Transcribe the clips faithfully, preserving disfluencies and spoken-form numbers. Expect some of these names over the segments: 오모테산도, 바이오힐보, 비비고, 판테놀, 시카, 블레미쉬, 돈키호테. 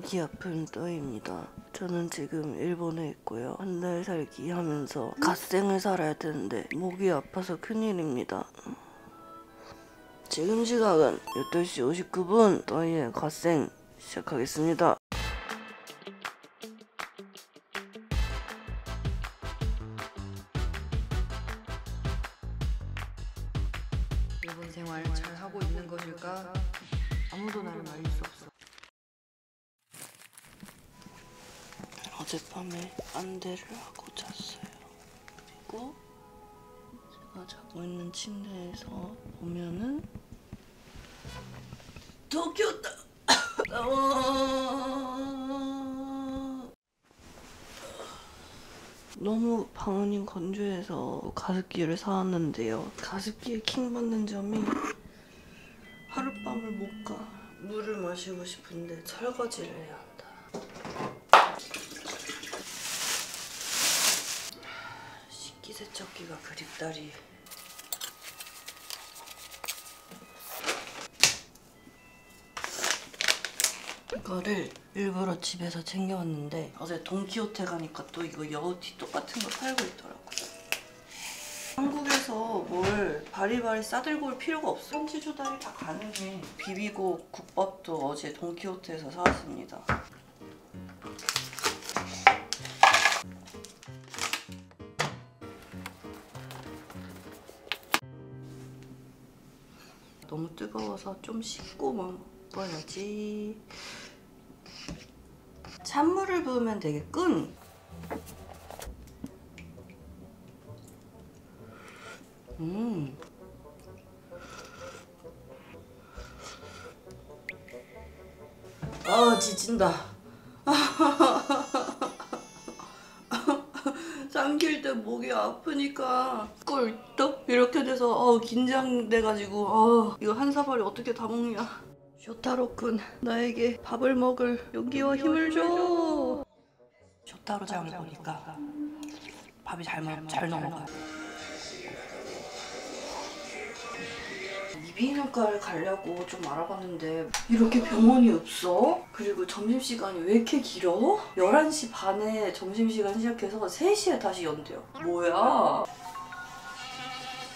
목이 아픈 또이입니다. 저는 지금 일본에 있고요. 한 달 살기 하면서 갓생을 살아야 되는데 목이 아파서 큰일입니다. 지금 시각은 여덟 시 오십구 분 또이의 갓생 시작하겠습니다. 일본 생활 잘 하고 있는 것일까? 아무도 나를 말릴 수 없어. 어젯밤에 안대를 하고 잤어요. 그리고 제가 자고 있는 침대에서 보면은 도쿄다! 너무 방언인 건조해서 가습기를 사왔는데요. 가습기에 킹받는 점이 하룻밤을 못 가. 물을 마시고 싶은데 설거지를 해야 한다. 세척기가 그립다리. 이거를 일부러 집에서 챙겨왔는데 어제 돈키호테 가니까 또 이거 여우티 똑같은 거 팔고 있더라고요. 한국에서 뭘 바리바리 싸들고 올 필요가 없어. 현지 조달이 다 가능해. 비비고 국밥도 어제 돈키호테에서 사왔습니다. 너무 뜨거워서 좀 씻고 먹어야지. 찬물을 부으면 되게끔. 음. 아, 지친다. 삼킬 때 목이 아프니까 꿀떡 이렇게 돼서 어, 긴장돼가지고 어, 이거 한 사발이 어떻게 다 먹냐. 쇼타로군, 나에게 밥을 먹을 용기와 힘을 줘. 쇼타로장을 보니까 밥이 잘, 잘, 잘, 잘 넘어가. 이비인후과를 가려고 좀 알아봤는데 이렇게 병원이 없어? 그리고 점심시간이 왜 이렇게 길어? 열한 시 반에 점심시간 시작해서 세 시에 다시 연대요. 뭐야?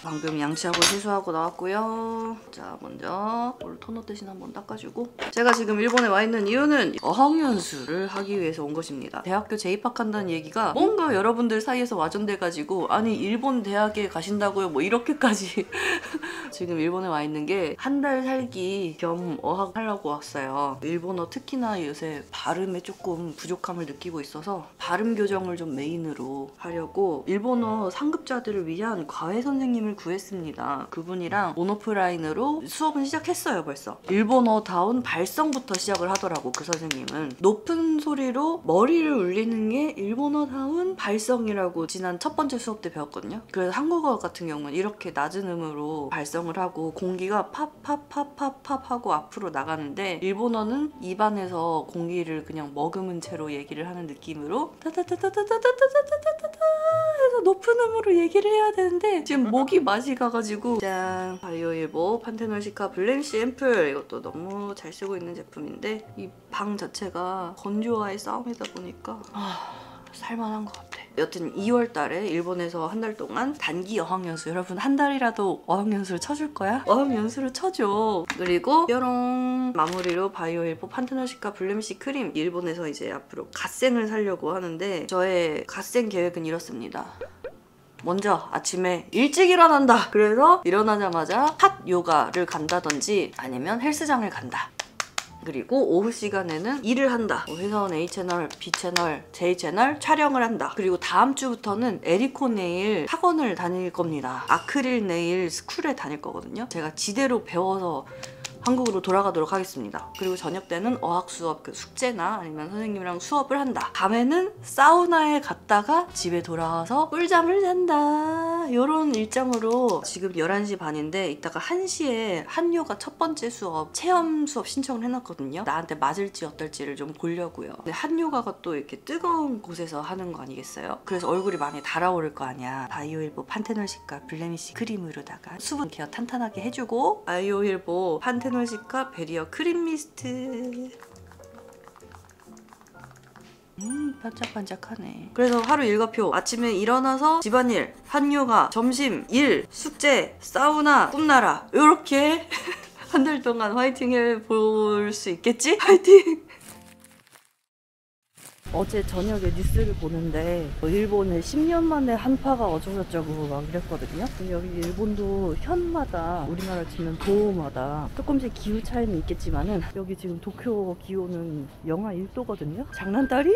방금 양치하고 세수하고 나왔고요. 자, 먼저 올 토너 대신 한번 닦아주고, 제가 지금 일본에 와 있는 이유는 어학연수를 하기 위해서 온 것입니다. 대학교 재입학한다는 얘기가 뭔가 여러분들 사이에서 와전돼가지고 아니 일본 대학에 가신다고요? 뭐 이렇게까지 지금 일본에 와 있는 게 한 달 살기 겸 어학하려고 왔어요. 일본어 특히나 요새 발음에 조금 부족함을 느끼고 있어서 발음 교정을 좀 메인으로 하려고 일본어 상급자들을 위한 과외 선생님을 구했습니다. 그분이랑 온오프라인으로 수업은 시작했어요. 벌써 일본어다운 발성부터 시작을 하더라고. 그 선생님은 높은 소리로 머리를 울리는 게 일본어다운 발성이라고 지난 첫 번째 수업 때 배웠거든요. 그래서 한국어 같은 경우는 이렇게 낮은 음으로 발성을 하고 공기가 팝팝팝팝팝 하고 앞으로 나가는데, 일본어는 입안에서 공기를 그냥 머금은 채로 얘기를 하는 느낌으로 타타타타타타타타타타타타 해서 높은 음으로 얘기를 해야 되는데, 지금 목이 맛이 가가지고. 짠! 바이오힐보 판테놀 시카 블렌시 앰플, 이것도 너무 잘 쓰고 있는 제품인데 이 방 자체가 건조와의 싸움이다 보니까 아, 살만한 것 같아. 여튼 이월 달에 일본에서 한 달 동안 단기 어학연수. 여러분 한 달이라도 어학연수를 쳐줄 거야? 어학연수를 쳐줘. 그리고 뾰롱, 마무리로 바이오힐보 판테놀 시카 블렘시 크림. 일본에서 이제 앞으로 갓생을 살려고 하는데 저의 갓생 계획은 이렇습니다. 먼저 아침에 일찍 일어난다. 그래서 일어나자마자 핫 요가를 간다든지 아니면 헬스장을 간다. 그리고 오후 시간에는 일을 한다. 뭐 회사원 에이 채널, 비 채널, 제이 채널 촬영을 한다. 그리고 다음 주부터는 에리코 네일 학원을 다닐 겁니다. 아크릴 네일 스쿨에 다닐 거거든요. 제가 지대로 배워서 한국으로 돌아가도록 하겠습니다. 그리고 저녁 때는 어학 수업, 그 숙제나 아니면 선생님이랑 수업을 한다. 밤에는 사우나에 갔다가 집에 돌아와서 꿀잠을 잔다. 이런 일정으로 지금 열한 시 반인데 이따가 한 시에 한요가 첫 번째 수업, 체험 수업 신청을 해놨거든요. 나한테 맞을지 어떨지를 좀 보려고요. 근데 한요가가 또 이렇게 뜨거운 곳에서 하는 거 아니겠어요? 그래서 얼굴이 많이 달아오를 거 아니야. 바이오힐보 판테놀 시카 블레미시 크림으로다가 수분 케어 탄탄하게 해주고, 바이오힐보 판테놀 시카 베리어 크림 미스트. 음, 반짝반짝하네. 그래서 하루 일과표. 아침에 일어나서 집안일, 한요가, 점심, 일, 숙제, 사우나, 꿈나라. 요렇게 한 달 동안 화이팅 해볼 수 있겠지? 화이팅! 어제 저녁에 뉴스를 보는데 일본에 십 년 만에 한파가 어쩌고저쩌고 막 이랬거든요. 여기 일본도 현마다, 우리나라 치면 도마다 조금씩 기후 차이는 있겠지만은 여기 지금 도쿄 기온은 영하 일 도거든요. 장난따리?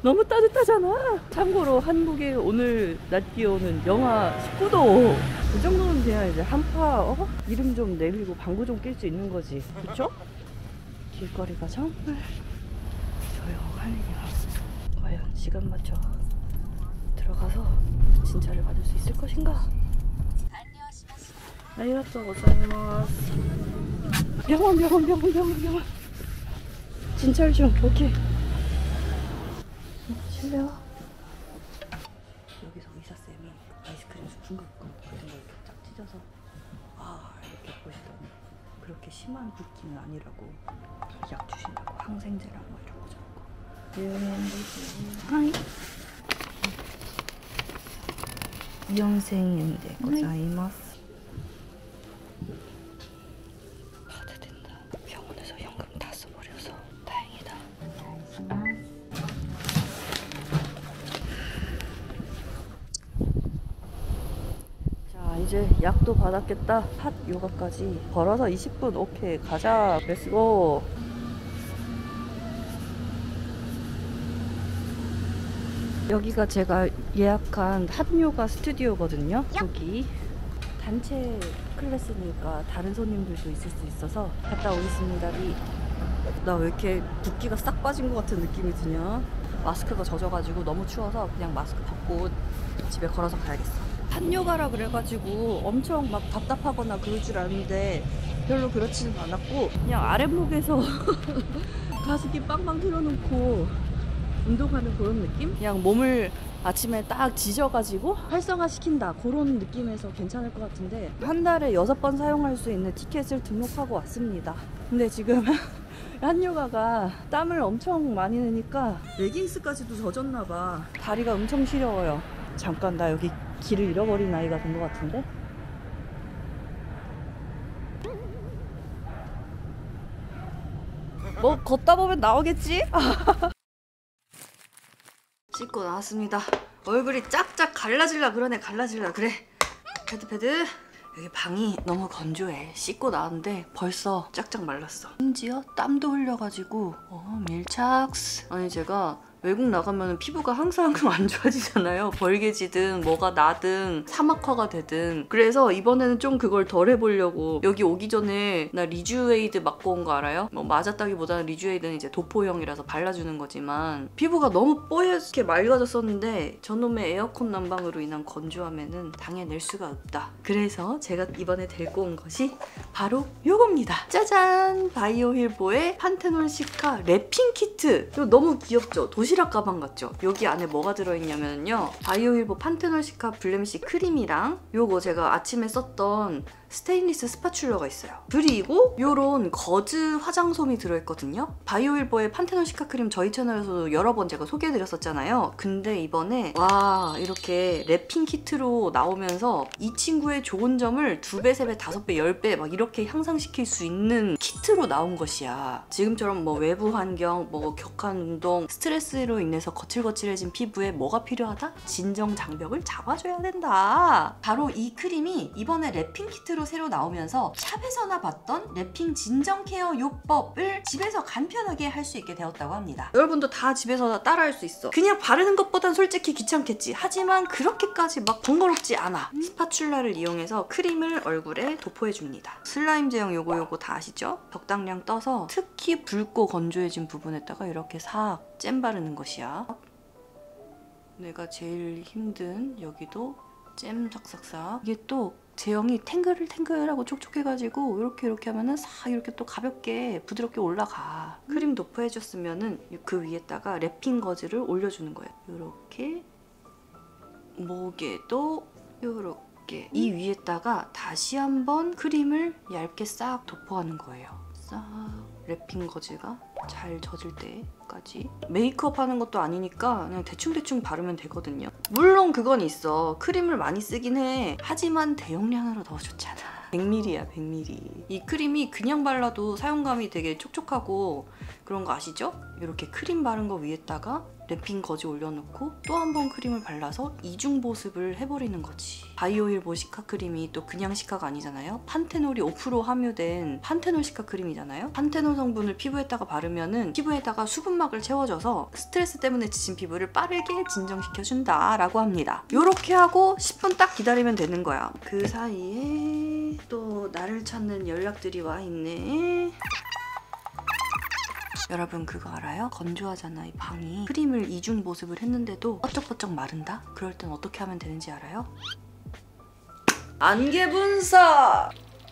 너무 따뜻하잖아. 참고로 한국의 오늘 낮 기온은 영하 십구 도. 이 정도는 그냥 이제 한파 어? 이름 좀 내밀고 방구 좀 낄 수 있는 거지. 그쵸? 길거리가 정말 조용하네요. 과연 시간 맞춰 들어가서 진찰을 받을 수 있을 것인가? 안녕하세요. 고생하셨습니다. 병원 병원 병원 병원 병원. 진찰 중. 오케이. 실례요. 여기서 의사 쌤이 아이스크림 중간간 같은 걸 이렇게 쫙 찢어서 아 이렇게 보시더니 그렇게 심한 붓기는 아니라고 약 주신다고 항생제랑 뭐 이런 거. 하이 이영생 연대 고자이마스. 카드 된다. 병원에서 연금 다 써버려서 다행이다. 자 이제 약도 받았겠다. 핫 요가까지 걸어서 이십 분. 오케이 가자. 렛츠고. 여기가 제가 예약한 핫요가 스튜디오거든요. 여기 단체 클래스니까 다른 손님들도 있을 수 있어서 갔다 오겠습니다. 나 왜 이렇게 붓기가 싹 빠진 것 같은 느낌이 드냐. 마스크가 젖어가지고 너무 추워서 그냥 마스크 벗고 집에 걸어서 가야겠어. 핫요가라 그래가지고 엄청 막 답답하거나 그럴 줄 알았는데 별로 그렇지는 않았고 그냥 아랫목에서 가습기 빵빵 틀어놓고 운동하는 그런 느낌? 그냥 몸을 아침에 딱 지져가지고 활성화시킨다 그런 느낌에서 괜찮을 것 같은데 한 달에 여섯 번 사용할 수 있는 티켓을 등록하고 왔습니다. 근데 지금 한요가가 땀을 엄청 많이 내니까 레깅스까지도 젖었나봐. 다리가 엄청 시려워요. 잠깐 나 여기 길을 잃어버린 아이가 된 것 같은데? 뭐 걷다 보면 나오겠지? 씻고 나왔습니다. 얼굴이 짝짝 갈라질라 그러네. 갈라질라 그래. 패드패드. 여기 방이 너무 건조해. 씻고 나왔는데 벌써 짝짝 말랐어. 심지어 땀도 흘려가지고 어 밀착스. 아니 제가 외국 나가면 피부가 항상 안 좋아지잖아요. 벌개지든 뭐가 나든 사막화가 되든. 그래서 이번에는 좀 그걸 덜 해보려고 여기 오기 전에 나 리쥬에이드 맞고 온 거 알아요? 뭐 맞았다기보다는 리쥬에이드는 이제 도포형이라서 발라주는 거지만 피부가 너무 뽀얗게 맑아졌었는데 저놈의 에어컨 난방으로 인한 건조함에는 당해낼 수가 없다. 그래서 제가 이번에 데리고 온 것이 바로 요겁니다. 짜잔! 바이오힐보의 판테놀 시카 랩핑 키트. 이거 너무 귀엽죠? 도시 도시락 가방 같죠? 여기 안에 뭐가 들어있냐면요. 바이오힐보 판테놀 시카 블렘시 크림이랑 요거 제가 아침에 썼던 스테인리스 스파츌러가 있어요. 그리고 요런 거즈 화장솜이 들어있거든요. 바이오힐보의 판테놀 시카 크림 저희 채널에서도 여러 번 제가 소개해드렸었잖아요. 근데 이번에 와 이렇게 랩핑 키트로 나오면서 이 친구의 좋은 점을 두 배, 세 배, 다섯 배, 열 배 막 이렇게 향상시킬 수 있는 키트로 나온 것이야. 지금처럼 뭐 외부 환경, 뭐 격한 운동, 스트레스로 인해서 거칠거칠해진 피부에 뭐가 필요하다? 진정 장벽을 잡아줘야 된다. 바로 이 크림이 이번에 랩핑 키트로 새로 나오면서 샵에서나 봤던 랩핑 진정 케어 요법을 집에서 간편하게 할 수 있게 되었다고 합니다. 여러분도 다 집에서 따라 할 수 있어. 그냥 바르는 것보단 솔직히 귀찮겠지. 하지만 그렇게까지 막 번거롭지 않아. 스파츌라를 이용해서 크림을 얼굴에 도포해줍니다. 슬라임 제형 요거 요거 다 아시죠? 적당량 떠서 특히 붉고 건조해진 부분에다가 이렇게 싹 잼 바르는 것이야. 내가 제일 힘든 여기도 잼 싹싹싹. 이게 또 제형이 탱글탱글하고 촉촉해가지고 이렇게 이렇게 하면은 싹 이렇게 또 가볍게 부드럽게 올라가. 음. 크림 도포해줬으면은 그 위에다가 랩핑 거즈를 올려주는 거예요. 이렇게 목에도 이렇게 이 위에다가 다시 한번 크림을 얇게 싹 도포하는 거예요. 싹. 랩핑 거즈가 잘 젖을 때까지. 메이크업 하는 것도 아니니까 그냥 대충대충 바르면 되거든요. 물론 그건 있어. 크림을 많이 쓰긴 해. 하지만 대용량으로 더 좋잖아. 백 밀리리터야 백 밀리리터. 이 크림이 그냥 발라도 사용감이 되게 촉촉하고 그런 거 아시죠? 이렇게 크림 바른 거 위에다가 랩핑 거즈 올려놓고 또 한 번 크림을 발라서 이중 보습을 해버리는 거지. 바이오힐보 시카 크림이 또 그냥 시카가 아니잖아요. 판테놀이 오 퍼센트 함유된 판테놀 시카 크림이잖아요. 판테놀 성분을 피부에다가 바르면은 피부에다가 수분막을 채워줘서 스트레스 때문에 지친 피부를 빠르게 진정시켜준다 라고 합니다. 요렇게 하고 십 분 딱 기다리면 되는 거야. 그 사이에 또 나를 찾는 연락들이 와 있네. 여러분 그거 알아요? 건조하잖아 이 방이. 크림을 이중 보습을 했는데도 뻐쩍뻐쩍 마른다? 그럴 땐 어떻게 하면 되는지 알아요? 안개 분사!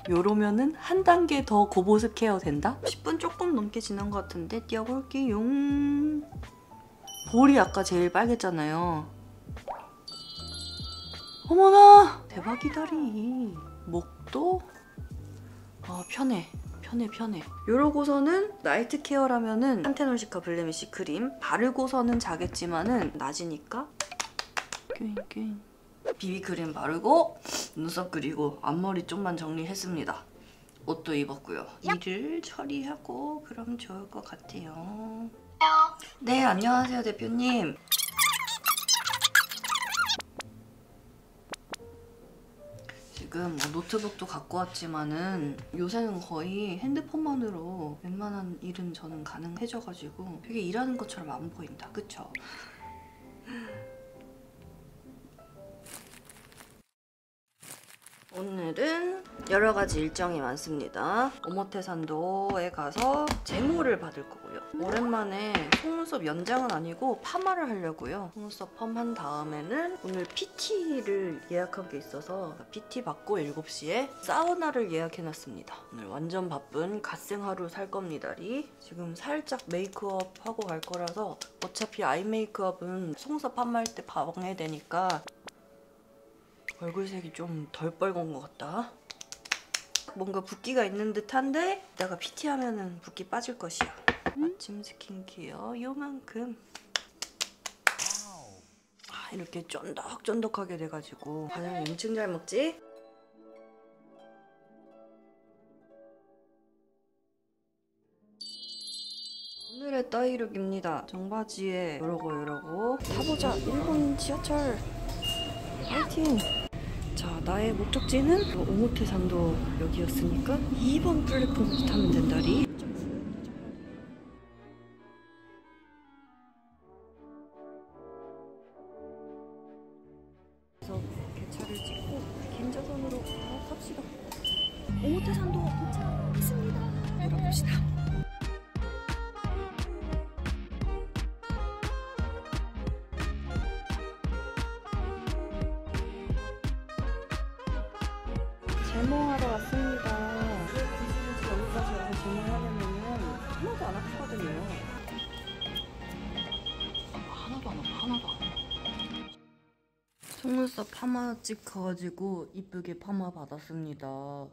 요러면은 한 단계 더 고보습 케어 된다? 십 분 조금 넘게 지난 것 같은데 띄워볼게요. 볼이 아까 제일 빨갰잖아요. 어머나! 대박이다리. 목도 아 편해. 편해 편해. 요러고서는 나이트 케어라면은 판테놀 시카 블레미쉬 크림 바르고서는 자겠지만은 낮이니까 꽹꽹 비비크림 바르고 눈썹 그리고 앞머리 좀만 정리했습니다. 옷도 입었고요. 일을 처리하고 그럼 좋을 것 같아요. 네 안녕하세요 대표님. 지금 뭐 노트북도 갖고 왔지만은 요새는 거의 핸드폰만으로 웬만한 일은 저는 가능해져가지고 되게 일하는 것처럼 안 보인다. 그쵸? 오늘은 여러 가지 일정이 많습니다. 오모테산도에 가서 제모를 받을 거고요. 오랜만에 속눈썹 연장은 아니고 파마를 하려고요. 속눈썹 펌한 다음에는 오늘 피티를 예약한 게 있어서 피티 받고 일곱 시에 사우나를 예약해놨습니다. 오늘 완전 바쁜 갓생 하루 살 겁니다리. 지금 살짝 메이크업 하고 갈 거라서 어차피 아이 메이크업은 속눈썹 파마할 때 방해야 되니까 얼굴색이 좀 덜 빨간 것 같다. 뭔가 붓기가 있는 듯한데 이따가 피티 하면은 붓기 빠질 것이야. 음? 아침 스킨케어 요만큼. 아, 이렇게 쫀득쫀득하게 돼가지고 과장님 엄청 잘 먹지? 오늘의 따이룩입니다. 정바지에 요러고 요러고 타보자 일본 지하철 파이팅! 자, 나의 목적지는 오모테산도 여기였으니까 이 번 플랫폼부터 타면 된다리. 그래서 개차를 찍고 긴자선으로 갑시다. 오모테산도 도착했습니다. 돌아봅시다. 제모하러 왔습니다. 여기까지 와서 제모하려면 하나도 안 아프거든요. 하나도 안 아파, 하나도 안 아파. 속눈썹 파마 찍혀가지고 이쁘게 파마 받았습니다.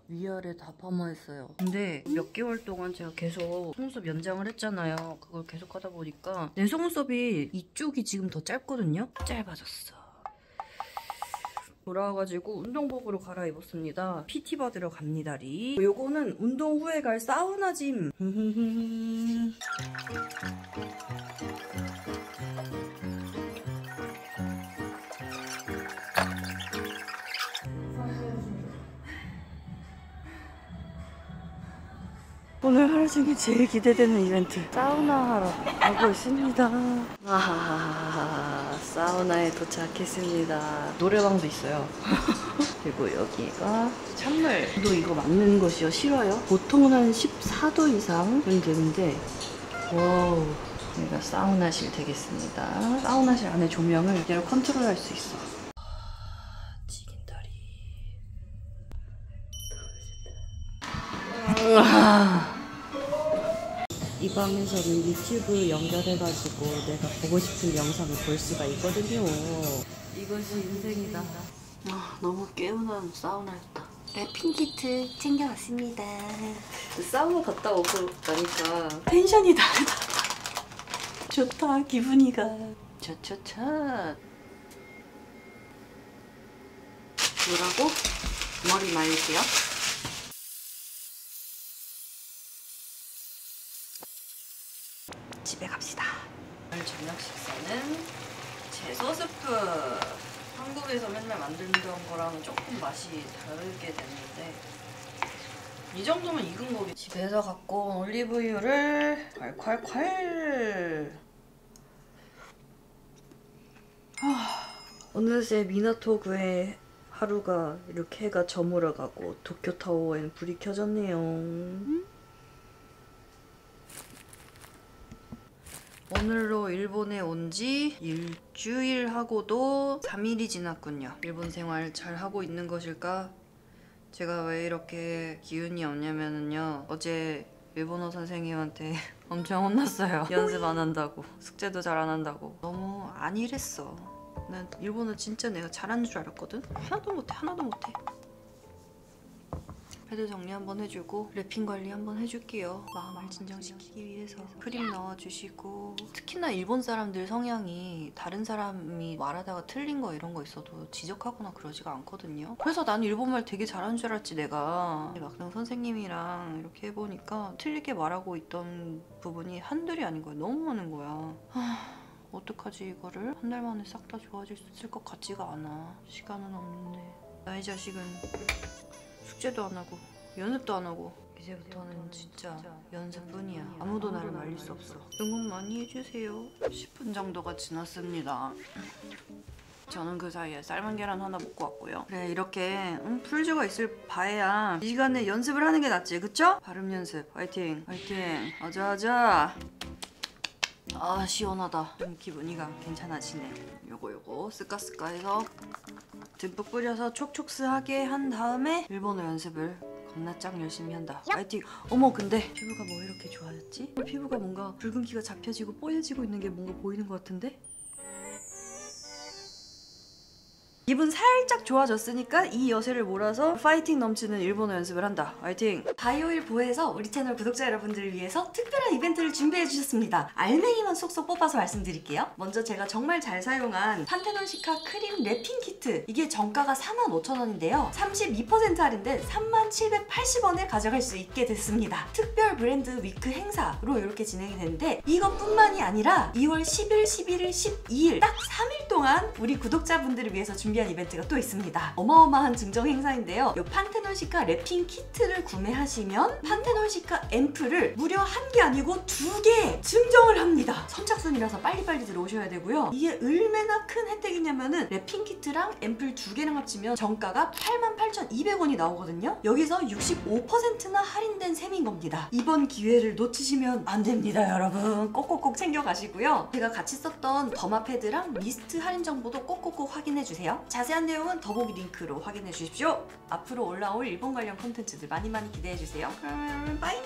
위아래 다 파마했어요. 근데 몇 개월 동안 제가 계속 속눈썹 연장을 했잖아요. 그걸 계속 하다 보니까 내 속눈썹이 이쪽이 지금 더 짧거든요? 짧아졌어. 돌아와가지고 운동복으로 갈아입었습니다. 피티 받으러 갑니다리. 요거는 운동 후에 갈 사우나 짐. 오늘 하루 중에 제일 기대되는 이벤트 사우나 하러 가고 있습니다. 아하하하 사우나에 도착했습니다. 노래방도 있어요. 그리고 여기가 찬물도 이거 맞는 것이요? 싫어요? 보통은 한 십사 도 이상은 되는데 와우 여기가 사우나실 되겠습니다. 사우나실 안에 조명을 이대로 컨트롤할 수 있어. 튀긴다리. 아, 이 방에서는 유튜브 연결해가지고 내가 보고 싶은 영상을 볼 수가 있거든요. 이것이 인생이다. 아, 너무 개운한 사우나였다. 랩핑키트 챙겨왔습니다. 사우나 갔다 오고 나니까 텐션이 다르다. 좋다, 기분이가. 차차차. 뭐라고? 머리 말릴게요. 집에 갑시다. 오늘 저녁 식사는 채소 스프. 한국에서 맨날 만들던 거랑은 조금 맛이 다르게 됐는데 이 정도면 익은 거겠지. 집에서 갖고 온 올리브유를 콸콸콸. 아, 어느새 미나토구의 하루가 이렇게 해가 저물어가고 도쿄타워엔 불이 켜졌네요. 음? 오늘로 일본에 온 지 일주일하고도 삼 일이 지났군요. 일본 생활 잘 하고 있는 것일까? 제가 왜 이렇게 기운이 없냐면요, 어제 일본어 선생님한테 엄청 혼났어요. 연습 안 한다고, 숙제도 잘 안 한다고. 너무 안 일했어. 난 일본어 진짜 내가 잘하는 줄 알았거든? 하나도 못해, 하나도 못해. 패드 정리 한번 해주고 랩핑 관리 한번 해줄게요. 마음을 진정시키기 위해서 크림 넣어주시고, 특히나 일본 사람들 성향이 다른 사람이 말하다가 틀린 거 이런 거 있어도 지적하거나 그러지가 않거든요. 그래서 난 일본말 되게 잘하는 줄 알았지 내가. 막상 선생님이랑 이렇게 해보니까 틀리게 말하고 있던 부분이 한둘이 아닌 거야. 너무 많은 거야. 하... 어떡하지 이거를? 한 달 만에 싹 다 좋아질 수 있을 것 같지가 않아. 시간은 없는데. 나의 자식은 숙제도 안 하고 연습도 안 하고 이제부터는 진짜, 진짜 연습뿐이야. 아무도, 아무도 나를 말릴 수 없어. 응원 많이 해주세요. 십 분 정도가 지났습니다. 저는 그 사이에 삶은 계란 하나 먹고 왔고요. 그래, 이렇게 음, 풀주가 있을 바에야 이 시간에 연습을 하는 게 낫지, 그쵸? 발음 연습 화이팅! 화이팅! 아자아자! 아, 시원하다. 좀 기분이가 괜찮아지네. 요거 요거 스까스까 해서 듬뿍 뿌려서 촉촉스하게 한 다음에 일본어 연습을 겁나 짱 열심히 한다. 파이팅! 어머, 근데 피부가 뭐 이렇게 좋아졌지? 피부가 뭔가 붉은기가 잡혀지고 뽀얘지고 있는 게 뭔가 보이는 것 같은데? 기분 살짝 좋아졌으니까 이 여세를 몰아서 파이팅 넘치는 일본어 연습을 한다. 파이팅! 바이오힐보에서 우리 채널 구독자 여러분들을 위해서 특별한 이벤트를 준비해 주셨습니다. 알맹이만 쏙쏙 뽑아서 말씀드릴게요. 먼저 제가 정말 잘 사용한 판테놀 시카 크림 랩핑 키트, 이게 정가가 사만 오천 원인데요 삼십이 퍼센트 할인된 삼만 칠백팔십 원에 가져갈 수 있게 됐습니다. 특별 브랜드 위크 행사로 이렇게 진행이 되는데, 이것뿐만이 아니라 이월 십일, 십일일, 십이일 딱 삼 일 동안 우리 구독자분들을 위해서 준비 이벤트가 또 있습니다. 어마어마한 증정 행사인데요. 이 판테놀 시카 랩핑 키트를 구매하시면 판테놀 시카 앰플을 무려 한 개 아니고 두 개 증정을 합니다. 선착순이라서 빨리빨리 들어오셔야 되고요. 이게 얼마나 큰 혜택이냐면은 랩핑 키트랑 앰플 두 개랑 합치면 정가가 팔만 팔천 이백 원이 나오거든요. 여기서 육십오 퍼센트나 할인된 셈인 겁니다. 이번 기회를 놓치시면 안 됩니다, 여러분. 꼭꼭꼭 챙겨가시고요. 제가 같이 썼던 더마 패드랑 미스트 할인 정보도 꼭꼭꼭 확인해주세요. 자세한 내용은 더보기 링크로 확인해 주십시오. 앞으로 올라올 일본 관련 콘텐츠들 많이 많이 기대해 주세요. 그러면 빠이!